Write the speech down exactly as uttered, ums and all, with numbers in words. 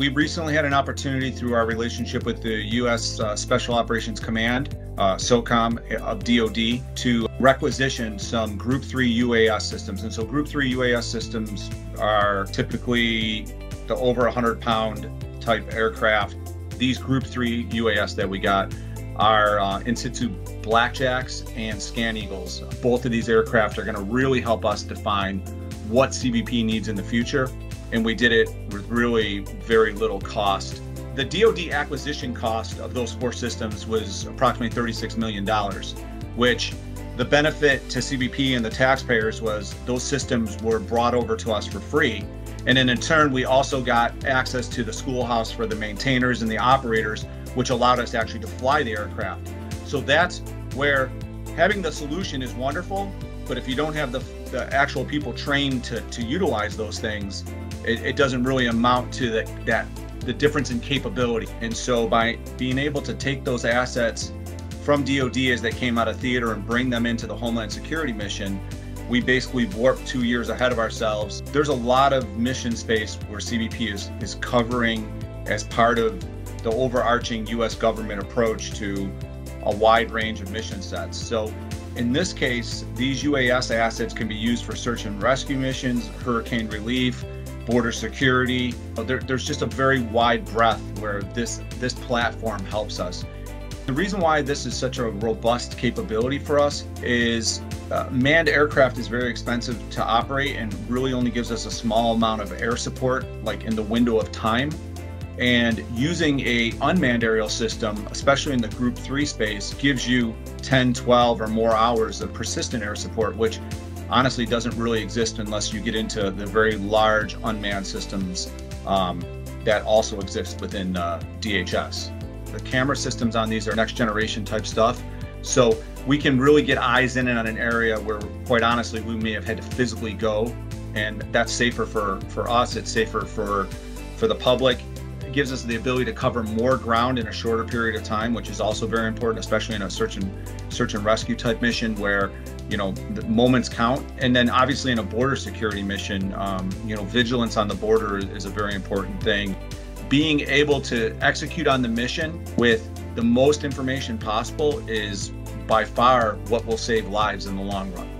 We recently had an opportunity through our relationship with the U S Uh, Special Operations Command, uh, SOCOM of D O D, to requisition some Group three U A S systems. And so Group three U A S systems are typically the over one hundred pound type aircraft. These Group three U A S that we got are uh, in situ Blackjacks and Scan Eagles. Both of these aircraft are going to really help us define what C B P needs in the future. And we did it with really very little cost. The D O D acquisition cost of those four systems was approximately thirty-six million dollars, which the benefit to C B P and the taxpayers was those systems were brought over to us for free. And then in turn, we also got access to the schoolhouse for the maintainers and the operators, which allowed us to actually to fly the aircraft. So that's where having the solution is wonderful, but if you don't have the, the actual people trained to, to utilize those things, it, it doesn't really amount to the, that the difference in capability. And so by being able to take those assets from D O D as they came out of theater and bring them into the Homeland Security mission, we basically warped two years ahead of ourselves. There's a lot of mission space where C B P is, is covering as part of the overarching U S government approach to a wide range of mission sets. So in this case, these U A S assets can be used for search and rescue missions, hurricane relief, border security. There, there's just a very wide breadth where this, this platform helps us. The reason why this is such a robust capability for us is uh, manned aircraft is very expensive to operate and really only gives us a small amount of air support, like in the window of time. And using a unmanned aerial system, especially in the Group three space, gives you ten, twelve or more hours of persistent air support, which honestly doesn't really exist unless you get into the very large unmanned systems um, that also exist within uh, D H S. The camera systems on these are next generation type stuff. So we can really get eyes in and on an area where, quite honestly, we may have had to physically go. And that's safer for, for us, it's safer for, for the public. It gives us the ability to cover more ground in a shorter period of time, which is also very important, especially in a search and search and rescue type mission where, you know, the moments count. And then obviously in a border security mission, um, you know, vigilance on the border is a very important thing. Being able to execute on the mission with the most information possible is by far what will save lives in the long run.